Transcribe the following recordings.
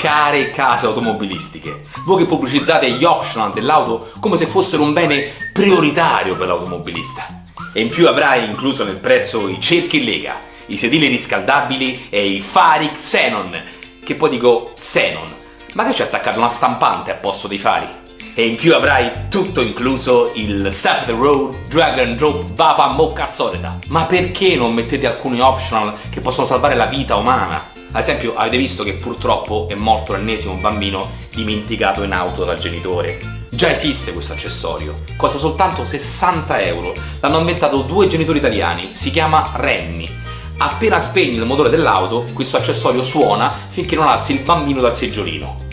care case automobilistiche. Voi che pubblicizzate gli optional dell'auto come se fossero un bene prioritario per l'automobilista. E in più avrai incluso nel prezzo i cerchi in lega, i sedili riscaldabili e i fari xenon, che poi dico xenon, ma che c'è attaccata una stampante a posto dei fari. E in più avrai tutto incluso il Save the Road Drag and Drop Bava Mocca Solida. Ma perché non mettete alcuni optional che possono salvare la vita umana? Ad esempio, avete visto che purtroppo è morto l'ennesimo bambino dimenticato in auto dal genitore. Già esiste questo accessorio, costa soltanto 60 €, l'hanno inventato 2 genitori italiani, si chiama Renny. Appena spegni il motore dell'auto, questo accessorio suona finché non alzi il bambino dal seggiolino.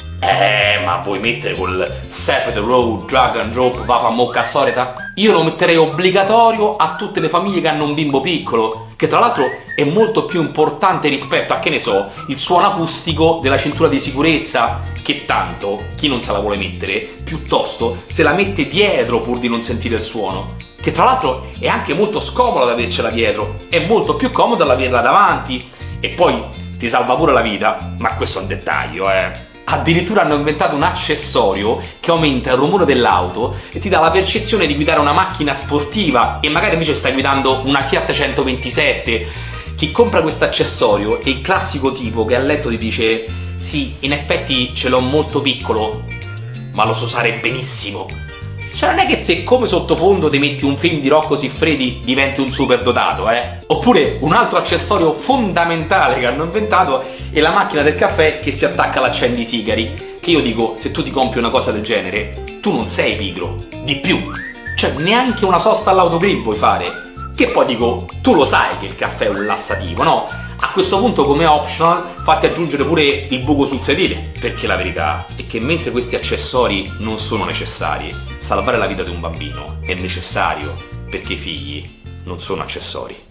Ma vuoi mettere col Save the Road Drag and Drop Vafa Mocca Solida? Io lo metterei obbligatorio a tutte le famiglie che hanno un bimbo piccolo, che tra l'altro è molto più importante rispetto a, che ne so, il suono acustico della cintura di sicurezza, che tanto chi non se la vuole mettere piuttosto se la mette dietro pur di non sentire il suono, che tra l'altro è anche molto scomodo ad avercela dietro, è molto più comodo ad averla davanti e poi ti salva pure la vita, ma questo è un dettaglio, Addirittura hanno inventato un accessorio che aumenta il rumore dell'auto e ti dà la percezione di guidare una macchina sportiva e magari invece stai guidando una Fiat 127. Chi compra questo accessorio è il classico tipo che a letto ti dice «Sì, in effetti ce l'ho molto piccolo, ma lo so usare benissimo». Cioè non è che se come sottofondo ti metti un film di Rocco Siffredi diventi un super dotato, Oppure un altro accessorio fondamentale che hanno inventato è la macchina del caffè che si attacca all'accendisigari, che io dico, se tu ti compri una cosa del genere, tu non sei pigro, di più. Cioè neanche una sosta all'autogrill vuoi fare, che poi dico, tu lo sai che il caffè è un lassativo, no? A questo punto come optional fate aggiungere pure il buco sul sedile, perché la verità è che mentre questi accessori non sono necessari, salvare la vita di un bambino è necessario perché i figli non sono accessori.